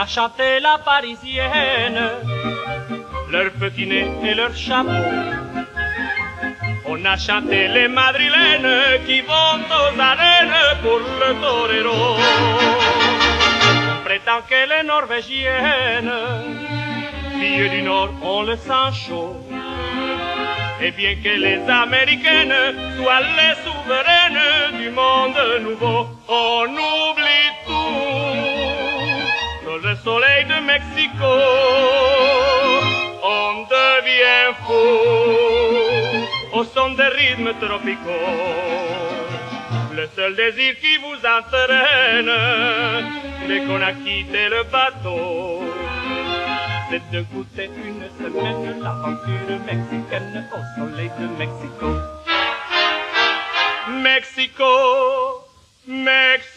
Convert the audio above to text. à chanter la parisienne, leur petit nez et leur chapeau. On a chanté les madrilènes qui vont aux arènes pour le torero. On prétend que les norvégiennes, filles du Nord, ont le sang chaud. Et bien que les américaines soient les souveraines du monde nouveau, on oublie tout. Dans le soleil de Mexico, on devient fou au son des rythmes tropicaux. Le seul désir qui vous entraîne, dès qu'on a quitté le bateau, c'est de goûter une semaine l'aventure mexicaine au soleil de Mexico. Mexico, Mexico.